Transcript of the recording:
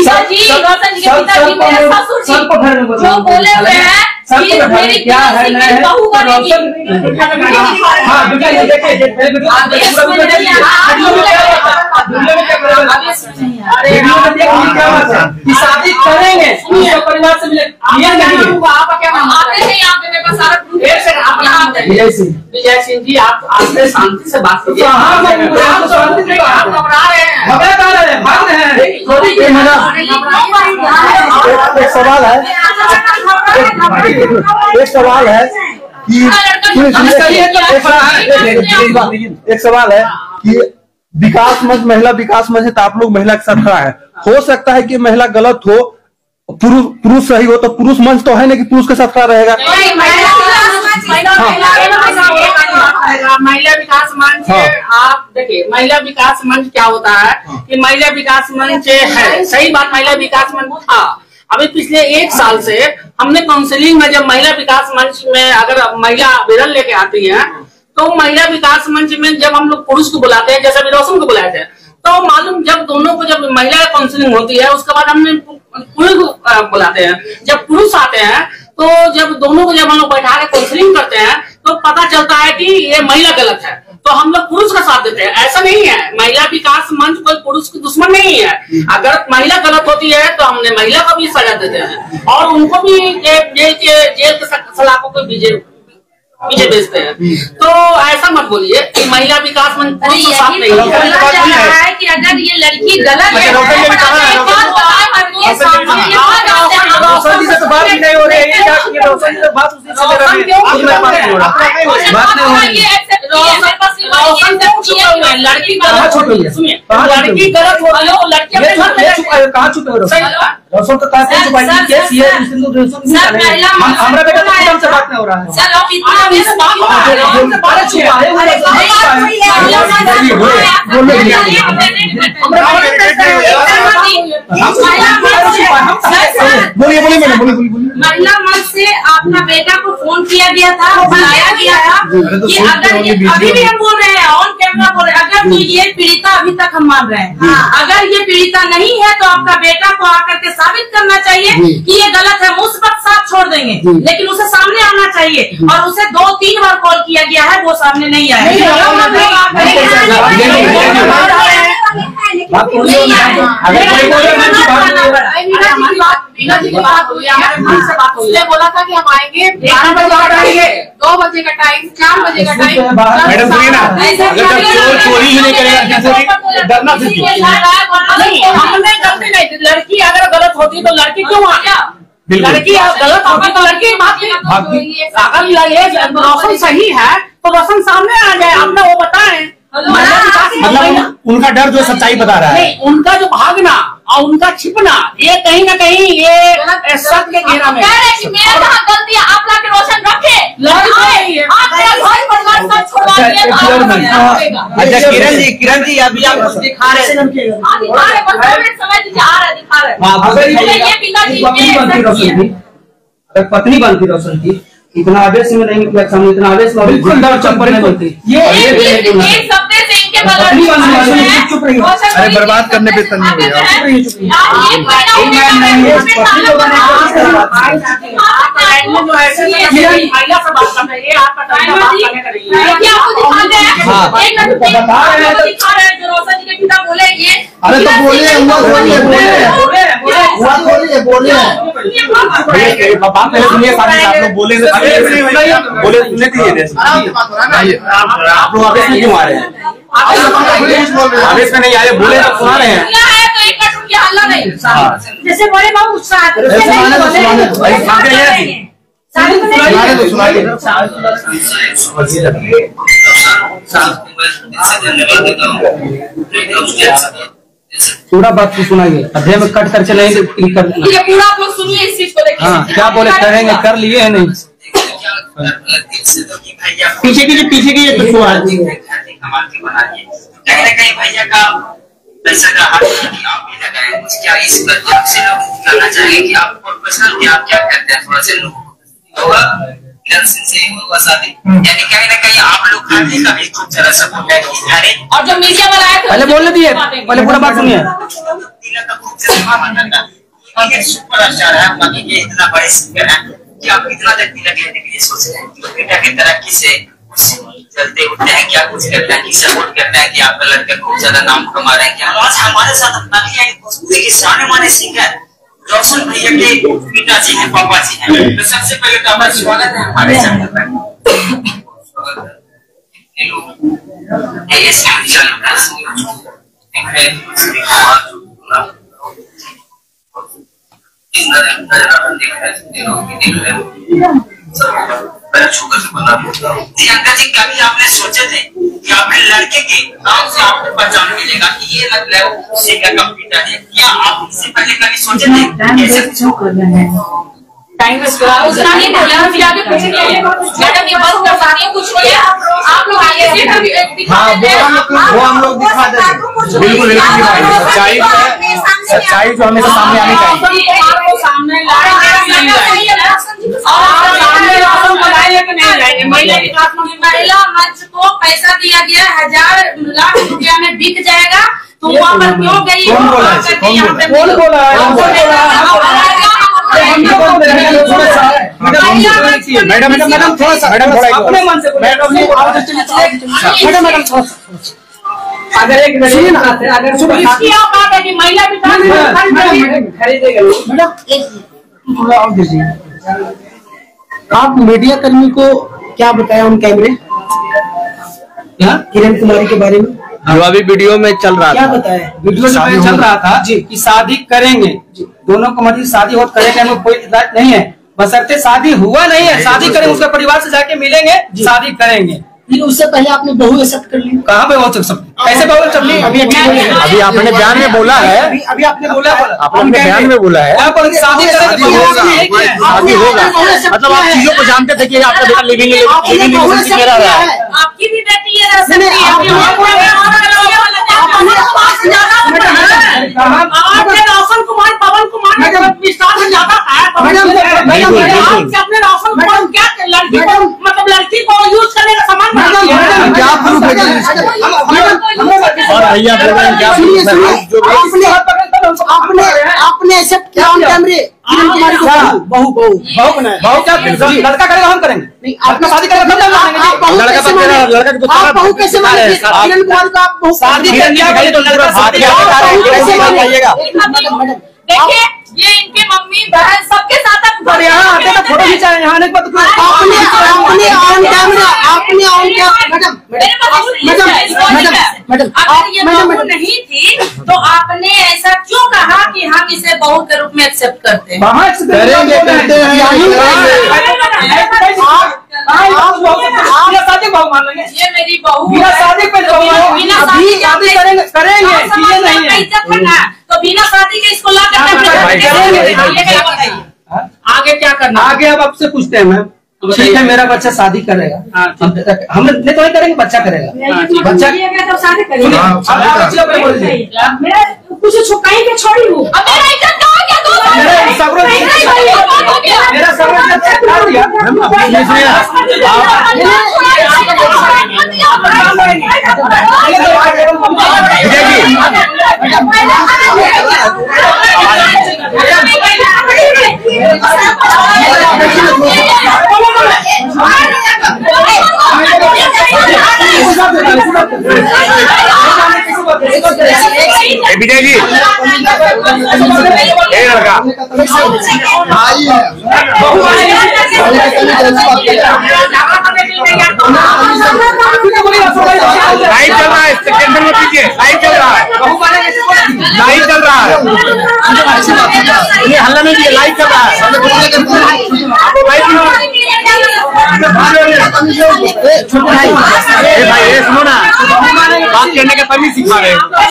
शादी करेंगे परिवार से मिले विजय सिंह जी आप आपने शांति से बात कीजिए। शांति से एक सवाल है कि विकास मंच महिला विकास मंच है तो आप लोग महिला के साथ खड़ा है। हो सकता है कि महिला गलत हो पुरुष सही हो तो पुरुष मंच तो है ना कि पुरुष के साथ खड़ा रहेगा। महिला विकास मंच आप देखिए महिला विकास मंच क्या होता है कि महिला विकास मंच है सही बात महिला विकास मंच था। अभी पिछले एक साल से हमने काउंसलिंग में जब महिला विकास मंच में अगर महिला आवेदन लेके आती है तो महिला विकास मंच में जब हम लोग पुरुष को बुलाते हैं जैसे अभी रौशन को बुलाते हैं तो मालूम जब दोनों को जब महिला काउंसलिंग होती है उसके बाद हमने पुरुष को बुलाते हैं। जब पुरुष आते हैं तो जब दोनों को जब हम लोग बैठा के काउंसलिंग करते हैं तो पता चलता है कि ये महिला गलत है तो हम लोग पुरुष का साथ देते हैं। ऐसा नहीं है महिला विकास मंच कोई पुरुष की दुश्मन नहीं है। अगर महिला गलत होती है तो हमने महिला को भी सजा देते हैं और उनको भी जेल के सलाखों को पीछे भेजते हैं। तो ऐसा मत बोलिए कि महिला विकास मंच पुरुष का साथ नहीं है कि अगर ये लड़की गलत लड़की महिला मंच से अपना बेटा को फोन किया गया था बुलाया गया था कि अगर अभी भी हम बोल रहे हैं ऑन कैमरा बोल रहे हैं अगर ये पीड़िता अभी तक हम मान रहे हैं अगर ये पीड़िता नहीं है तो आपका बेटा को आकर के साबित करना चाहिए कि ये गलत है। उस वक्त साथ छोड़ देंगे लेकिन उसे सामने आना चाहिए और उसे 2-3 बार कॉल किया गया है वो सामने नहीं आया। मीना जी की बात हुई हमारे घर से बात हुई बोला था कि हम आएंगे 12 बजे आएंगे 2 बजे का टाइम 4 बजे का टाइम। मैडम सुनिए ना चोरी ही नहीं करेगा डरना नहीं हमने गलती नहीं लड़की अगर गलत होती तो लड़की क्यों आ गया लड़की गलत होती तो लड़की अगर रौशन सही है तो रौशन सामने आ जाए आपने वो बताए मतलब उनका डर जो सच्चाई बता रहा है उनका जो भागना और उनका छिपना ये कहीं ना कहीं ये सत्य के घेरा में गलती है। आप लाके रोशन रखे किरण जी अभी आप दिखा रहे हैं पत्नी बनती रोशन की इतना आवेश में नहीं इतना आवेश में बिल्कुल चुप रही। अरे बर्बाद करने पे तंग हो गया अरे तो बोले आप लोग आवेश में क्यों आ रहे हैं आवेश में नहीं आए बोले आप सुना रहे हैं जैसे बोले बाबू पूरा बात सुनाइए अध्याय में कट करके नहीं पूरा आप लोग सुनिए इस चीज को देखिए। हाँ क्या बोले करेंगे कर लिए है नहीं पीछे कीजिए तो सुना कहीं ना कहीं भैया का पैसा का हाथ आप भी लगाए क्या इस पर आपसे लोग जानना चाहेंगे कि आप प्रोफेशनल आप क्या करते हैं थोड़ा से लोग यानी कहीं ना कहीं आप लोग का भी कुछ तरह से बोलना है। और जब मीडिया वाला पहले बोलने दिए, पहले पूरा बात सुनिए। सुपरस्टार है, बाकी ये इतना बड़े सिंगर है कि आप कितना तक तिलक लेने के लिए सोच रहे हैं। बेटा की तरक्की से चलते उठते हैं, क्या कुछ करना है, सपोर्ट करना है कि आपका लड़का खूब ज्यादा नाम कमा रहा है। क्या आज हमारे साथ अपना भी है, देखिए जाने माने सिंगर रौशन भैया के पिताजी हैं, पापा जी हैं। तो सबसे पहले तो आपका स्वागत है हमारे चैनल पर। अंका जी, कभी आपने सोचे थे कि आपने लड़के के नाम से आपको पहचान मिलेगा कि ये लग रहा है उसी का कंप्यूटर है? क्या आप इससे पहले कभी सोचे थे ऐसा कुछ करना है? टाइम उसका नहीं बोला, फिर आगे पूछे मैडम ये बस करवानी है, कुछ नहीं है। आप लोग आइए, वो हम लोग दिखा देंगे। बिल्कुल सच्चाई है, सच्चाई जो हमेशा सामने आनी चाहिए। आपको सामने महिला मंच को पैसा दिया गया, 1000 लाख रुपया में बिक जाएगा, तो वहाँ पर क्यों गई? मैडम थोड़ा सा, मैडम थोड़ा सा, अगर एक मशीन आते अगर महिला खरीदेगा। आप मीडिया कर्मी को क्या बताया उन कैमरे किरण कुमारी के बारे में? अभी वीडियो में चल रहा था, क्या बताया? वीडियो में चल रहा था जी कि शादी करेंगे जी, दोनों को मतलब शादी हो करेंगे, में कोई इतराज नहीं है, बशर्ते शादी हुआ नहीं है। शादी करेंगे, उसके परिवार से जाके मिलेंगे, शादी करेंगे। उससे पहले आपने बहू एक्सेप्ट कर ली। कहाँ पे बहुत कैसे बहू एक्सेप्ट ली? अभी आपने बयान में बोला है, अभी आपने बोला, आपने बयान में बोला है शादी होगा, मतलब आप चीजों को जानते थे कि आपका बेटा लिविंग है, आपकी भी बेटी है। रौशन कुमार पवन कुमार आपने एक्सेप्ट किया ऑन कैमरे लड़का करेगा, हम करेंगे नहीं। आपने शादी करेगा, देखिए ये इनके मम्मी बहन सबके साथ फोटो खींचा है। यहाँ मैडम नहीं थी तो आपने ऐसा क्यों कहा कि हम इसे बहू के रूप में एक्सेप्ट करते हैं? ये मेरी बहू करेंगे तो बिना शादी के इसको ला कर आगे क्या करना? आगे अब आपसे पूछते हैं मैम, ठीक है मेरा बच्चा शादी करेगा, हम इतने तो नहीं करेंगे, बच्चा करेगा, बच्चा तो शादी करेगा। कुछ छुपा ही के छोड़ी हूँ, विजय जी ये लगा लाइव चल रहा है, टेंशन मत लीजिए, लाइव चल रहा है, लाइव चल रहा है, ये हल्ला नहीं, लाइव चल रहा है। छोटे भाई ये सुनो ना, बात करने का तभी सिखा रहे हो।